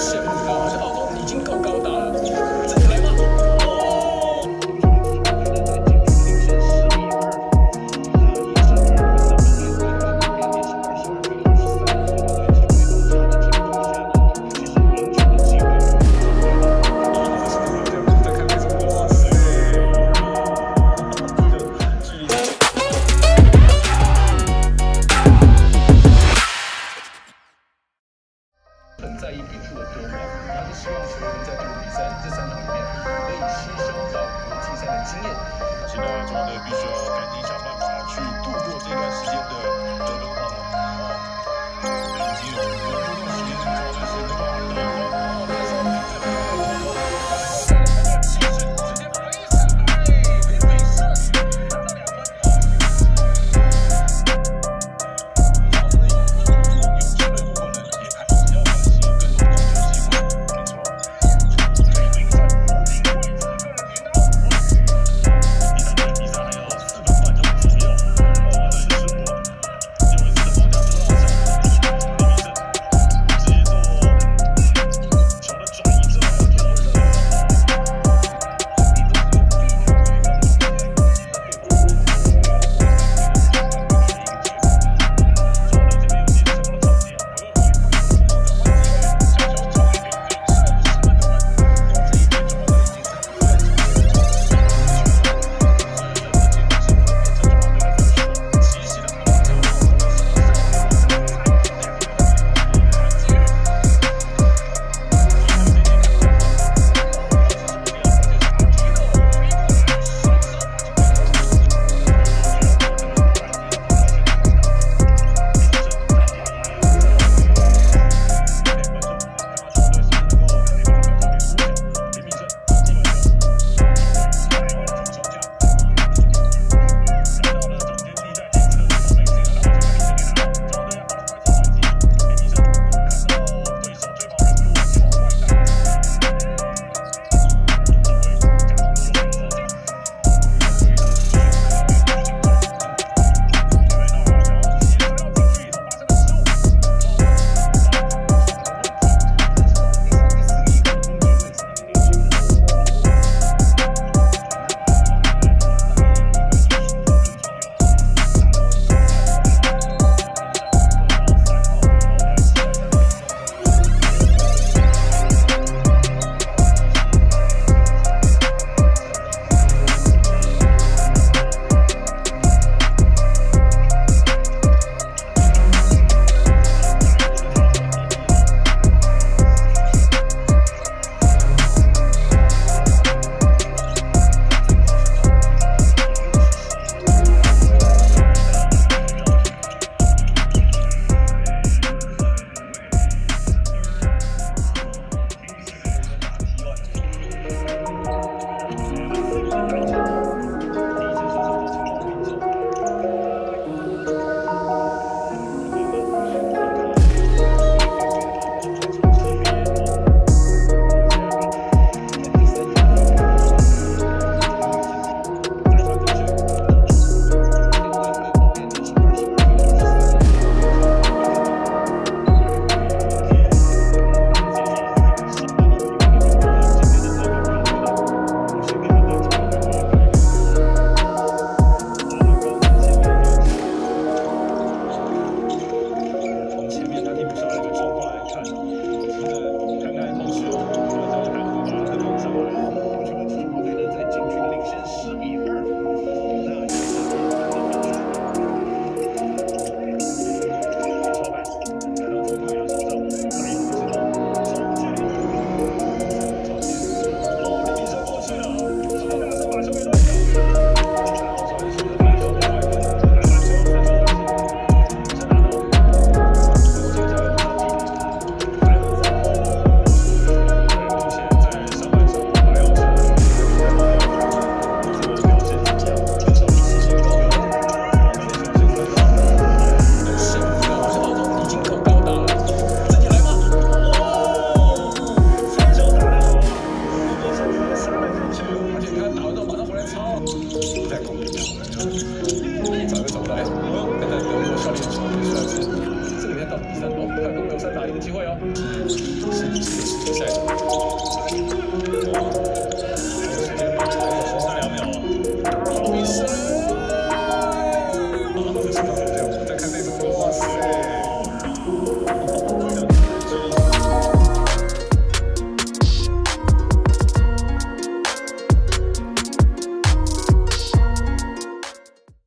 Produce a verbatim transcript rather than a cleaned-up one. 显不高，我说哦，已经够高档了，这才吗？哦。很在意皮肤的多毛。Sorry.